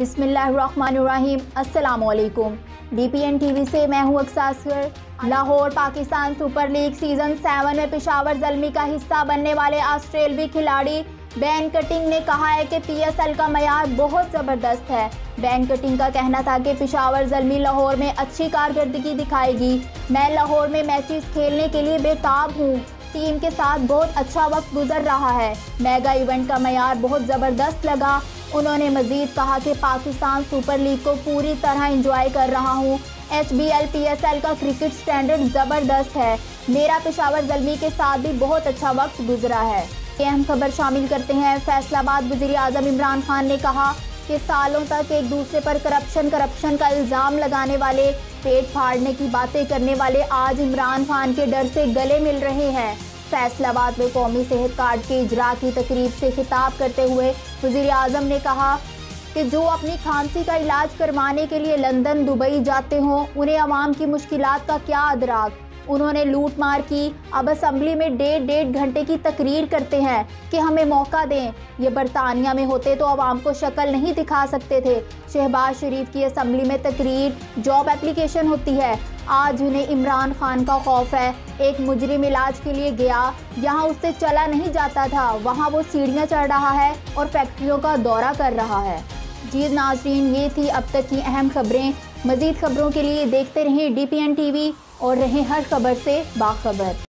बिस्मिल्लाहिर्रहमानिर्रहीम। अस्सलामुअलैकुम। DPN TV से मैं हूँ अक्सासर। Lahore Pakistan super league season 7 में पेशावर ज़ल्मी का हिस्सा बनने वाले ऑस्ट्रेलवी खिलाड़ी बैन कटिंग ने कहा है कि PSL का मयार बहुत ज़बरदस्त है। बैन कटिंग का कहना था कि पेशावर ज़ल्मी लाहौर में अच्छी कारकर्दगी दिखाएगी। मैं लाहौर में मैचेस खेलने के लिए बेताब हूँ। टीम के साथ बहुत अच्छा वक्त गुजर रहा है। मेगा इवेंट का मयार बहुत ज़बरदस्त लगा। उन्होंने मज़ीद कहा कि पाकिस्तान सुपर लीग को पूरी तरह इंजॉय कर रहा हूँ। HBL PSL का क्रिकेट स्टैंडर्ड ज़बरदस्त है। मेरा पेशावर ज़ल्मी के साथ भी बहुत अच्छा वक्त गुजरा है। ये अहम खबर शामिल करते हैं। फैसलाबाद वज़ीर आज़म इमरान खान ने कहा कि सालों तक एक दूसरे पर करप्शन का इल्ज़ाम लगाने वाले, पेट फाड़ने की बातें करने वाले आज इमरान खान के डर से गले मिल रहे हैं। फैसलाबाद में कौमी सेहत कार्ड के इजरा की तकरीब से खिताब करते हुए वज़ीर आज़म ने कहा कि जो अपनी खांसी का इलाज करवाने के लिए लंदन दुबई जाते हों, उन्हें आवाम की मुश्किलात का क्या अदराक। उन्होंने लूट मार की, अब असम्बली में 1.5 घंटे की तकरीर करते हैं कि हमें मौका दें। ये बरतानिया में होते तो आवाम को शक्ल नहीं दिखा सकते थे। शहबाज शरीफ की असम्बली में तकरीर जॉब एप्लीकेशन होती है। आज उन्हें इमरान खान का खौफ है। एक मुजरिम इलाज के लिए गया, यहाँ उससे चला नहीं जाता था, वहाँ वो सीढ़ियाँ चढ़ रहा है और फैक्ट्रियों का दौरा कर रहा है। जी नाज़रीन, ये थी अब तक की अहम खबरें। मज़ीद खबरों के लिए देखते रहें DPN TV और रहें हर खबर से बाखबर।